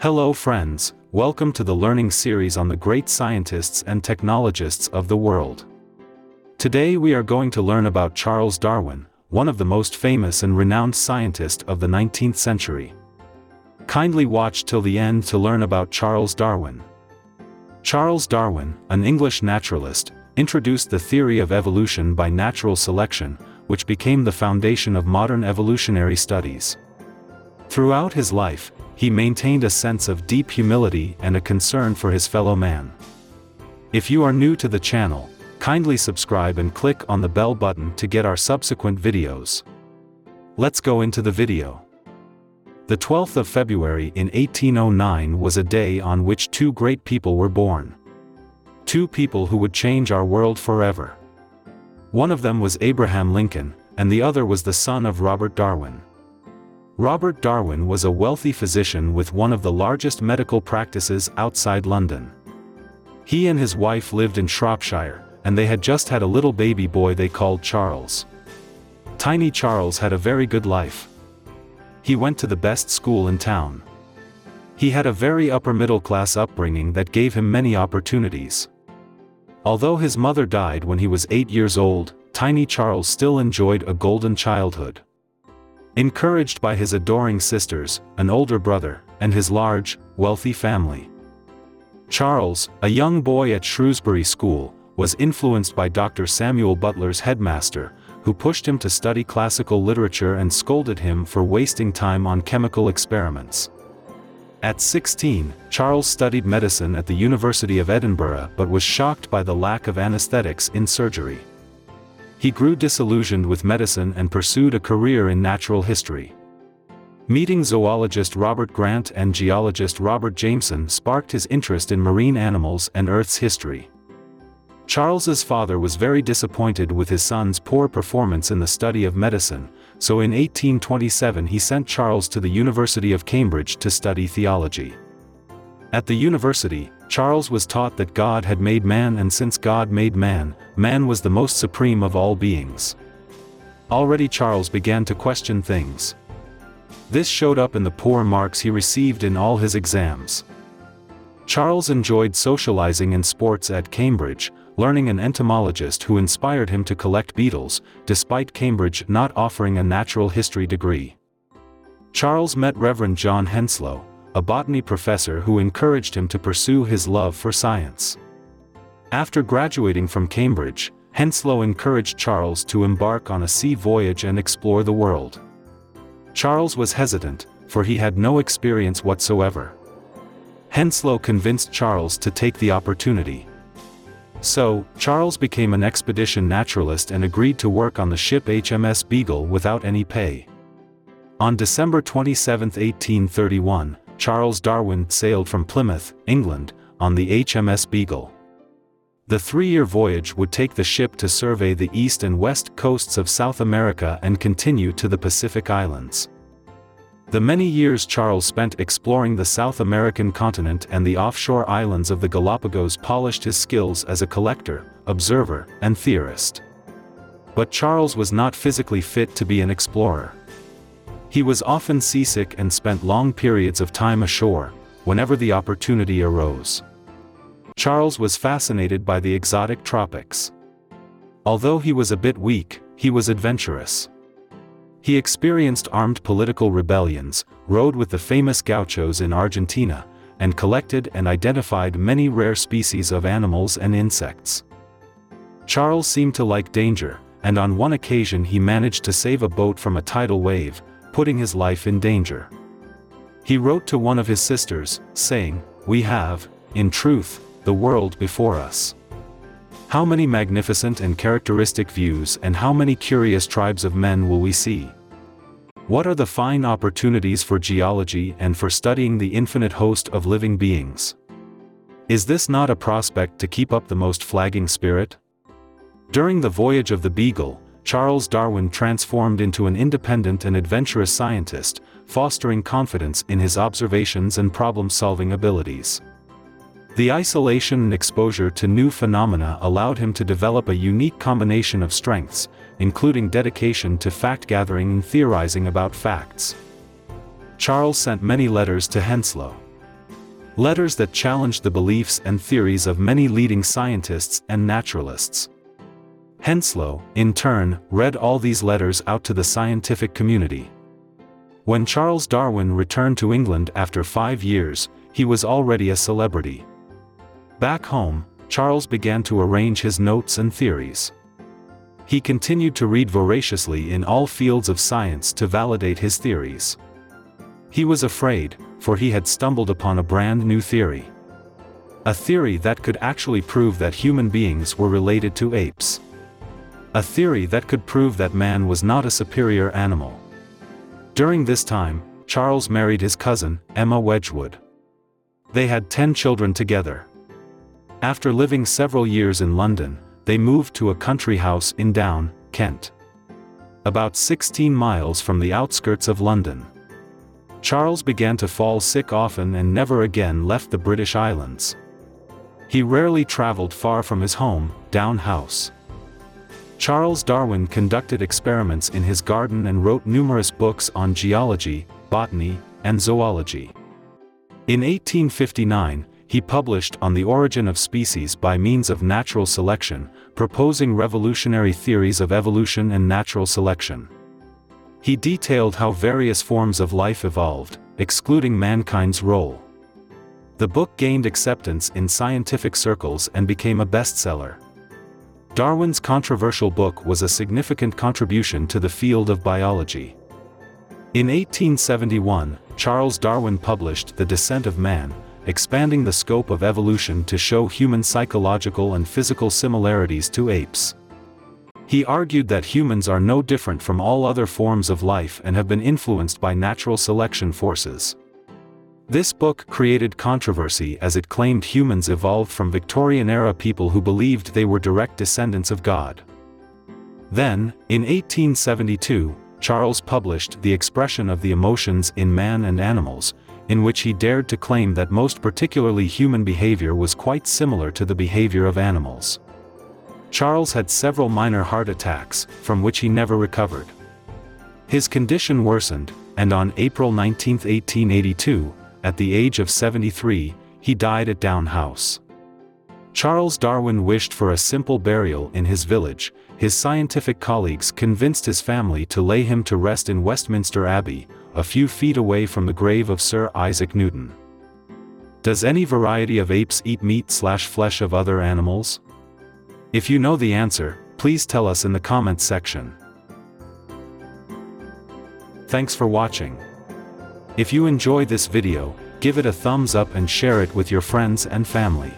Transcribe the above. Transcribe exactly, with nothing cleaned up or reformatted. Hello friends, welcome to the learning series on the great scientists and technologists of the world. Today we are going to learn about Charles Darwin, one of the most famous and renowned scientists of the nineteenth century. Kindly watch till the end to learn about Charles Darwin. Charles Darwin, an English naturalist, introduced the theory of evolution by natural selection, which became the foundation of modern evolutionary studies. Throughout his life, he maintained a sense of deep humility and a concern for his fellow man. If you are new to the channel, kindly subscribe and click on the bell button to get our subsequent videos. Let's go into the video. The twelfth of February in eighteen oh nine was a day on which two great people were born. Two people who would change our world forever. One of them was Abraham Lincoln, and the other was the son of Robert Darwin. Robert Darwin was a wealthy physician with one of the largest medical practices outside London. He and his wife lived in Shropshire, and they had just had a little baby boy they called Charles. Tiny Charles had a very good life. He went to the best school in town. He had a very upper-middle-class upbringing that gave him many opportunities. Although his mother died when he was eight years old, Tiny Charles still enjoyed a golden childhood. Encouraged by his adoring sisters, an older brother, and his large, wealthy family. Charles, a young boy at Shrewsbury School, was influenced by Doctor Samuel Butler's headmaster, who pushed him to study classical literature and scolded him for wasting time on chemical experiments. At sixteen, Charles studied medicine at the University of Edinburgh but was shocked by the lack of anesthetics in surgery. He grew disillusioned with medicine and pursued a career in natural history. Meeting zoologist Robert Grant and geologist Robert Jameson sparked his interest in marine animals and Earth's history. Charles's father was very disappointed with his son's poor performance in the study of medicine, so in eighteen twenty-seven he sent Charles to the University of Cambridge to study theology. At the university, Charles was taught that God had made man, and since God made man, man was the most supreme of all beings. Already Charles began to question things. This showed up in the poor marks he received in all his exams. Charles enjoyed socializing and sports at Cambridge, learning an entomologist who inspired him to collect beetles, despite Cambridge not offering a natural history degree. Charles met Reverend John Henslow, a botany professor who encouraged him to pursue his love for science. After graduating from Cambridge, Henslow encouraged Charles to embark on a sea voyage and explore the world. Charles was hesitant, for he had no experience whatsoever. Henslow convinced Charles to take the opportunity. So, Charles became an expedition naturalist and agreed to work on the ship H M S Beagle without any pay. On December twenty-seventh, eighteen thirty-one, Charles Darwin sailed from Plymouth, England, on the H M S Beagle. The three-year voyage would take the ship to survey the east and west coasts of South America and continue to the Pacific Islands. The many years Charles spent exploring the South American continent and the offshore islands of the Galapagos polished his skills as a collector, observer, and theorist. But Charles was not physically fit to be an explorer. He was often seasick and spent long periods of time ashore, whenever the opportunity arose. Charles was fascinated by the exotic tropics. Although he was a bit weak, he was adventurous. He experienced armed political rebellions, rode with the famous gauchos in Argentina, and collected and identified many rare species of animals and insects. Charles seemed to like danger, and on one occasion he managed to save a boat from a tidal wave, putting his life in danger. He wrote to one of his sisters, saying, "We have, in truth, the world before us. How many magnificent and characteristic views and how many curious tribes of men will we see? What are the fine opportunities for geology and for studying the infinite host of living beings? Is this not a prospect to keep up the most flagging spirit?" During the voyage of the Beagle, Charles Darwin transformed into an independent and adventurous scientist, fostering confidence in his observations and problem-solving abilities. The isolation and exposure to new phenomena allowed him to develop a unique combination of strengths, including dedication to fact-gathering and theorizing about facts. Charles sent many letters to Henslow. letters that challenged the beliefs and theories of many leading scientists and naturalists. Henslow, in turn, read all these letters out to the scientific community. When Charles Darwin returned to England after five years, he was already a celebrity. Back home, Charles began to arrange his notes and theories. He continued to read voraciously in all fields of science to validate his theories. He was afraid, for he had stumbled upon a brand new theory. A theory that could actually prove that human beings were related to apes. A theory that could prove that man was not a superior animal. During this time, Charles married his cousin, Emma Wedgwood. They had ten children together. After living several years in London, they moved to a country house in Down, Kent, about sixteen miles from the outskirts of London. Charles began to fall sick often and never again left the British Islands. He rarely traveled far from his home, Down House. Charles Darwin conducted experiments in his garden and wrote numerous books on geology, botany, and zoology. In eighteen fifty-nine, he published On the Origin of Species by Means of Natural Selection, proposing revolutionary theories of evolution and natural selection. He detailed how various forms of life evolved, excluding mankind's role. The book gained acceptance in scientific circles and became a bestseller. Darwin's controversial book was a significant contribution to the field of biology. In eighteen seventy-one, Charles Darwin published The Descent of Man, expanding the scope of evolution to show human psychological and physical similarities to apes. He argued that humans are no different from all other forms of life and have been influenced by natural selection forces. This book created controversy as it claimed humans evolved from Victorian-era people who believed they were direct descendants of God. Then, in eighteen seventy-two, Charles published The Expression of the Emotions in Man and Animals, in which he dared to claim that most particularly human behavior was quite similar to the behavior of animals. Charles had several minor heart attacks, from which he never recovered. His condition worsened, and on April nineteenth, eighteen eighty-two, at the age of seventy-three, he died at Down House. Charles Darwin wished for a simple burial in his village. His scientific colleagues convinced his family to lay him to rest in Westminster Abbey, a few feet away from the grave of Sir Isaac Newton. Does any variety of apes eat meat slash flesh of other animals? If you know the answer, please tell us in the comments section. Thanks for watching. If you enjoy this video, give it a thumbs up and share it with your friends and family.